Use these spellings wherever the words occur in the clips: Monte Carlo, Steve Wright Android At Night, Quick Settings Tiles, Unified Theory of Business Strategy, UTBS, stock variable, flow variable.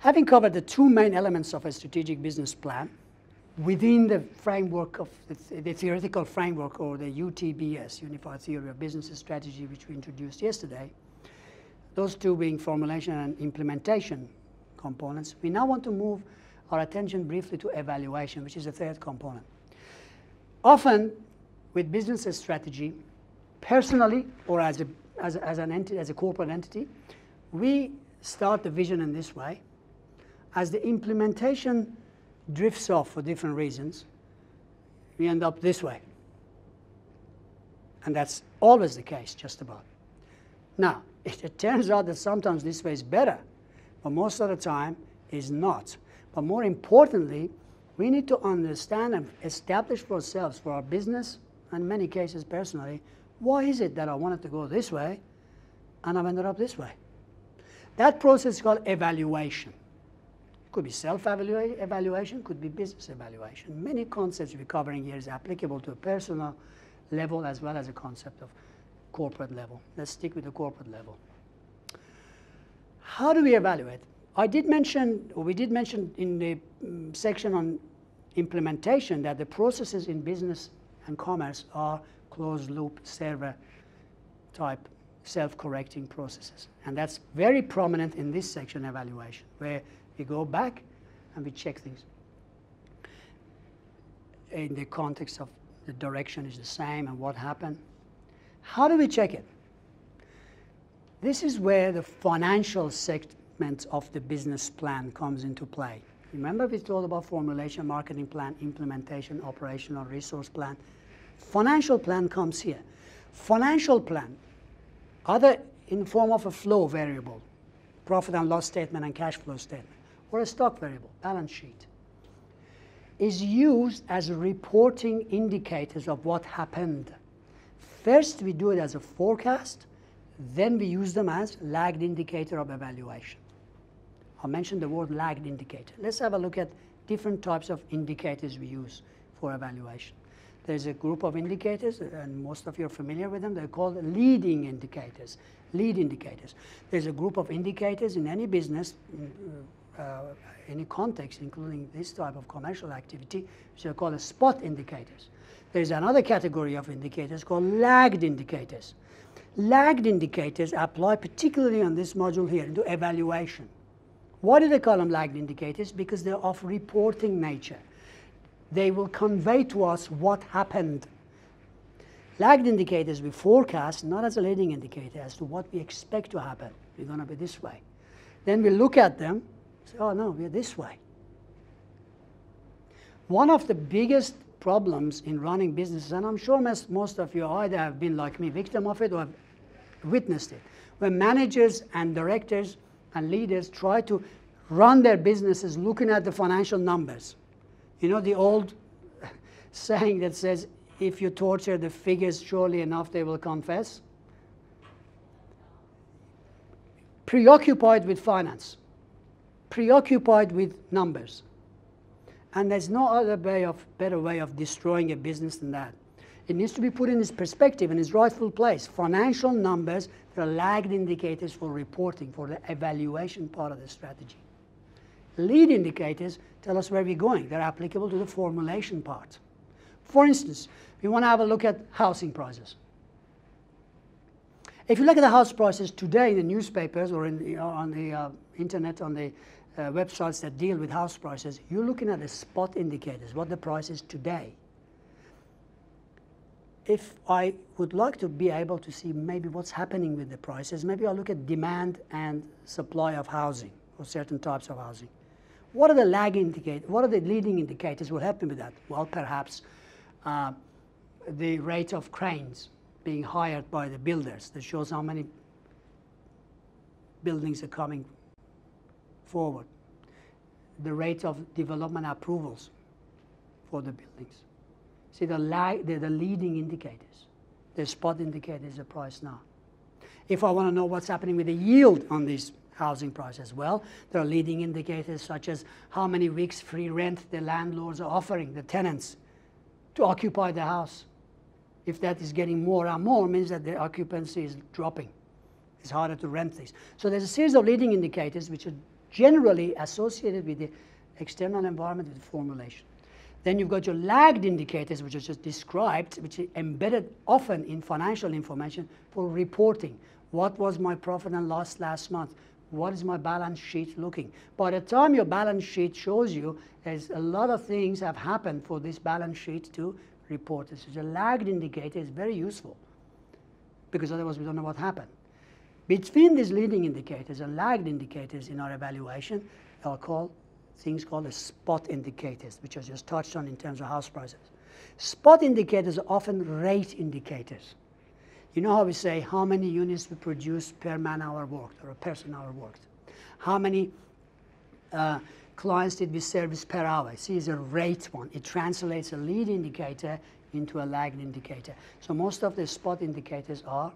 Having covered the two main elements of a strategic business plan within the framework of the theoretical framework, or the UTBS, Unified Theory of Business Strategy, which we introduced yesterday, those two being formulation and implementation components, we now want to move our attention briefly to evaluation, which is the third component. Often, with business strategy, personally or as a corporate entity, we start the vision in this way. As the implementation drifts off for different reasons, we end up this way. And that's always the case, just about. Now, it turns out that sometimes this way is better, but most of the time is not. But more importantly, we need to understand and establish for ourselves, for our business, and in many cases personally, why is it that I wanted to go this way and I've ended up this way? That process is called evaluation. It could be self-evaluation, could be business evaluation. Many concepts we're covering here is applicable to a personal level as well as a concept of corporate level. Let's stick with the corporate level. How do we evaluate? We did mention in the section on implementation that the processes in business and commerce are closed-loop, server-type, self-correcting processes. And that's very prominent in this section, evaluation, where we go back and we check things. In the context of the direction is the same and what happened. How do we check it? This is where the financial segment of the business plan comes into play. Remember we talked about formulation, marketing plan, implementation, operational resource plan. Financial plan comes here. Financial plan, either in form of a flow variable, profit and loss statement and cash flow statement, or a stock variable, balance sheet, is used as reporting indicators of what happened. First, we do it as a forecast, then we use them as lagged indicator of evaluation. I mentioned the word lagged indicator. Let's have a look at different types of indicators we use for evaluation. There's a group of indicators, and most of you are familiar with them. They're called leading indicators, lead indicators. There's a group of indicators in any business, any context, including this type of commercial activity, which are called spot indicators. There's another category of indicators called lagged indicators. Lagged indicators apply particularly on this module here to evaluation. Why do they call them lagged indicators? Because they're of reporting nature. They will convey to us what happened. Lagged indicators we forecast not as a leading indicator as to what we expect to happen. We're going to be this way. Then we look at them, say, oh no, we're this way. One of the biggest problems in running businesses, and I'm sure most of you either have been like me, victim of it, or have witnessed it, where managers and directors and leaders try to run their businesses looking at the financial numbers. You know the old saying that says, if you torture the figures, surely enough they will confess? Preoccupied with finance, preoccupied with numbers. And there's no other way of, better way of destroying a business than that. It needs to be put in its perspective, in its rightful place. Financial numbers, they're lagged indicators for reporting, for the evaluation part of the strategy. Lead indicators tell us where we're going. They're applicable to the formulation part. For instance, we want to have a look at housing prices. If you look at the house prices today in the newspapers or on the internet, on the websites that deal with house prices, you're looking at the spot indicators, what the price is today. If I would like to be able to see maybe what's happening with the prices, maybe I'll look at demand and supply of housing or certain types of housing. What are the leading indicators will help me with that? Well, perhaps the rate of cranes being hired by the builders, that shows how many buildings are coming forward. The rate of development approvals for the buildings. See, they're the leading indicators. The spot indicator is the price now. If I want to know what's happening with the yield on these housing prices, well, there are leading indicators such as how many weeks free rent the landlords are offering the tenants to occupy the house. If that is getting more and more, it means that the occupancy is dropping. It's harder to rent these. So there's a series of leading indicators which are generally associated with the external environment with formulation. Then you've got your lagged indicators, which I just described, which is embedded often in financial information for reporting. What was my profit and loss last month? What is my balance sheet looking? By the time your balance sheet shows you, there's a lot of things have happened for this balance sheet to report. So the lagged indicator is very useful because otherwise we don't know what happened. Between these leading indicators and lagged indicators in our evaluation are called things called the spot indicators, which I just touched on in terms of house prices. Spot indicators are often rate indicators. You know how we say how many units we produce per man hour worked or a person hour worked? How many clients did we service per hour? See, it's a rate one. It translates a lead indicator into a lagged indicator. So most of the spot indicators are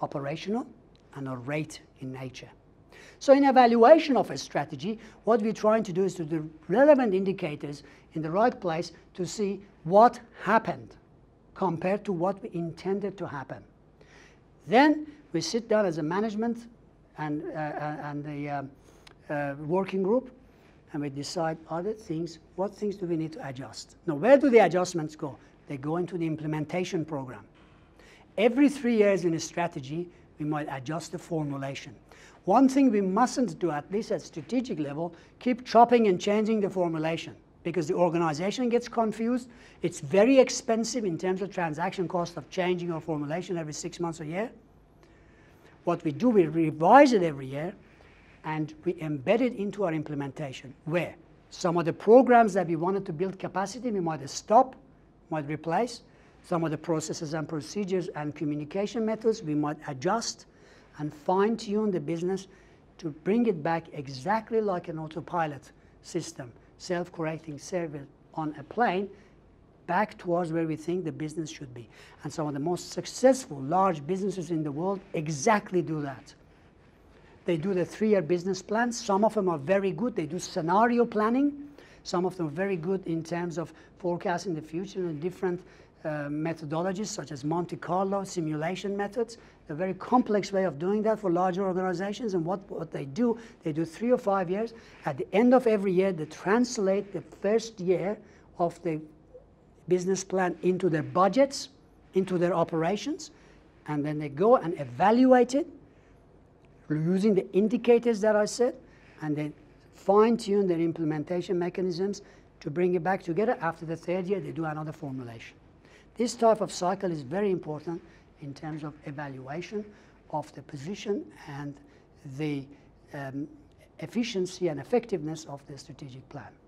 operational and are rate in nature. So in evaluation of a strategy, what we're trying to do is to do relevant indicators in the right place to see what happened compared to what we intended to happen. Then we sit down as a management and the working group, and we decide other things. What things do we need to adjust? Now, where do the adjustments go? They go into the implementation program. Every 3 years in a strategy, we might adjust the formulation. One thing we mustn't do, at least at strategic level, keep chopping and changing the formulation because the organization gets confused. It's very expensive in terms of transaction cost of changing our formulation every 6 months or a year. What we do, we revise it every year and we embed it into our implementation where some of the programs that we wanted to build capacity, we might stop, might replace. Some of the processes and procedures and communication methods, we might adjust and fine-tune the business to bring it back exactly like an autopilot system, self-correcting service on a plane, back towards where we think the business should be. And some of the most successful large businesses in the world exactly do that. They do the 3-year business plans. Some of them are very good. They do scenario planning. Some of them are very good in terms of forecasting the future and different methodologies such as Monte Carlo simulation methods. A very complex way of doing that for larger organizations. And what they do 3 or 5 years. At the end of every year, they translate the first year of the business plan into their budgets, into their operations, and then they go and evaluate it using the indicators that I said, and they fine-tune their implementation mechanisms to bring it back together. After the 3rd year, they do another formulation. This type of cycle is very important in terms of evaluation of the position and the efficiency and effectiveness of the strategic plan.